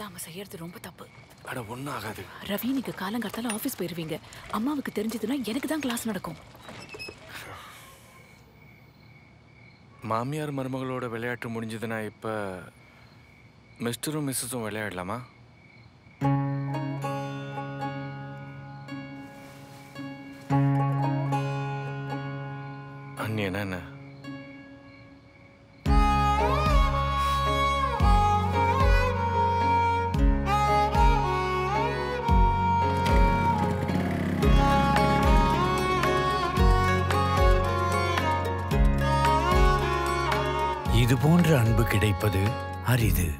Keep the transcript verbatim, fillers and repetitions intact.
நாம செய்யறது ரொம்ப தப்பு. அட ஒண்ணும் ஆகாது. ரவி நீங்க காலங்காத்தால ஆபீஸ் போயிருவீங்க. அம்மாவுக்கு தெரிஞ்சதுனா எனக்கு தான் கிளாஸ் நடக்கும். மாமியார் மருமகளோட விளையாட்டு முடிஞ்சதுனா இப்ப மிஸ்டரும் மிஸ்ஸஸும் விளையாடலாமா? அண்ணி என்ன இது போன்ற அன்பு கிடைப்பது அரிது.